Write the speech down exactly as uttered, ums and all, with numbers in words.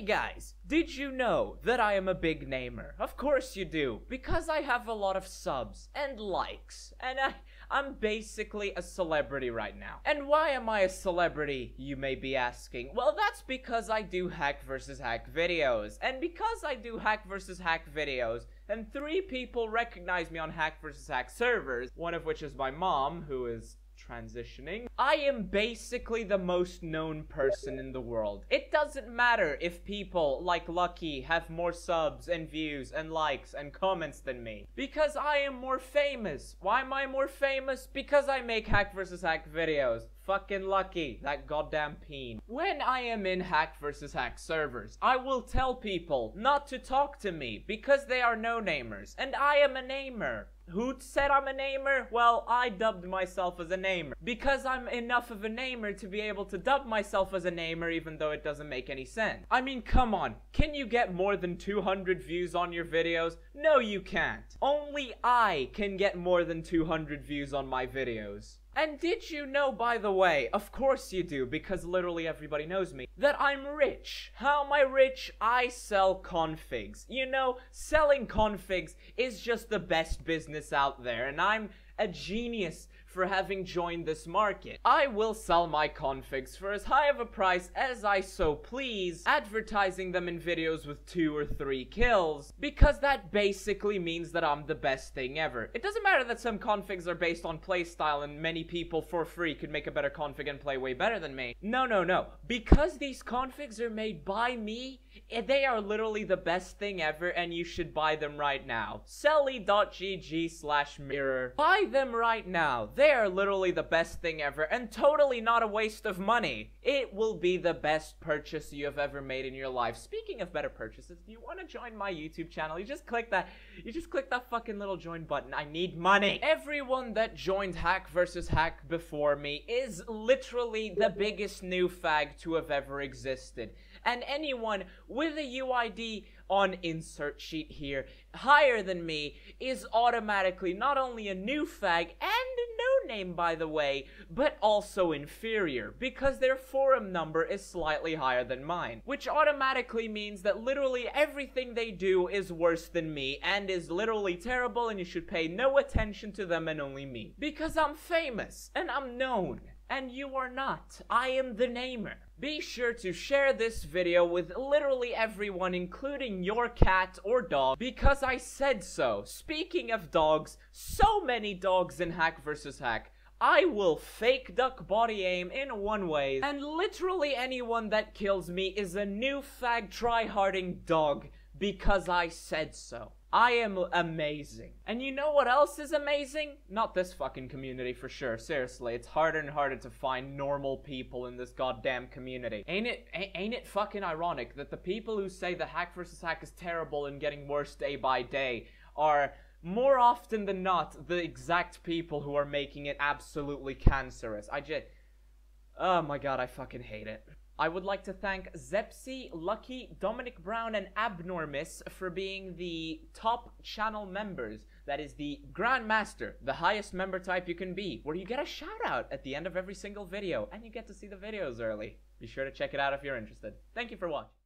Hey guys, did you know that I am a big namer? Of course you do, because I have a lot of subs and likes, and I, I'm basically a celebrity right now. And why am I a celebrity, you may be asking? Well, that's because I do hack versus hack videos, and because I do hack versus hack videos, and three people recognize me on hack versus hack servers, one of which is my mom, who is transitioning, I am basically the most known person in the world. It doesn't matter if people like Lucky have more subs and views and likes and comments than me, because I am more famous. Why am I more famous? Because I make hack versus hack videos. Fucking Lucky, that goddamn peen. When I am in hack versus hack servers, I will tell people not to talk to me because they are no-namers, and I am a namer. Who said I'm a namer? Well, I dubbed myself as a namer because I'm enough of a namer to be able to dub myself as a namer, even though it doesn't make any sense. I mean, come on, can you get more than two hundred views on your videos? No, you can't. Only I can get more than two hundred views on my videos. And did you know, by the way, of course you do, because literally everybody knows me, that I'm rich. How am I rich? I sell configs. You know, selling configs is just the best business out there, and I'm a genius for having joined this market. I will sell my configs for as high of a price as I so please, advertising them in videos with two or three kills, because that basically means that I'm the best thing ever. It doesn't matter that some configs are based on playstyle and many people for free could make a better config and play way better than me. No, no, no. Because these configs are made by me, they are literally the best thing ever, and you should buy them right now. Selly dot G G slash mirror. Buy them right now. They are literally the best thing ever and totally not a waste of money. It will be the best purchase you have ever made in your life. Speaking of better purchases, do you want to join my YouTube channel? You just click that, you just click that fucking little join button. I need money. Everyone that joined hack versus hack before me is literally the biggest new fag to have ever existed. And anyone with a U I D on insert sheet here higher than me is automatically not only a new fag and no name, by the way, but also inferior, because their forum number is slightly higher than mine, which automatically means that literally everything they do is worse than me and is literally terrible, and you should pay no attention to them and only me, because I'm famous and I'm known and you are not. I am the namer. Be sure to share this video with literally everyone, including your cat or dog, because I said so. Speaking of dogs, so many dogs in hack versus hack. I will fake duck body aim in one way, and literally anyone that kills me is a new fag tryharding dog, because I said so. I am amazing. And you know what else is amazing? Not this fucking community, for sure. Seriously, it's harder and harder to find normal people in this goddamn community. Ain't it ain't it fucking ironic that the people who say the hack versus hack is terrible and getting worse day by day are more often than not the exact people who are making it absolutely cancerous? I just... Oh my god, I fucking hate it. I would like to thank Zepzy, Lucky, Dominic Brown, and Abnormis for being the top channel members. That is the Grandmaster, the highest member type you can be, where you get a shout out at the end of every single video, and you get to see the videos early. Be sure to check it out if you're interested. Thank you for watching.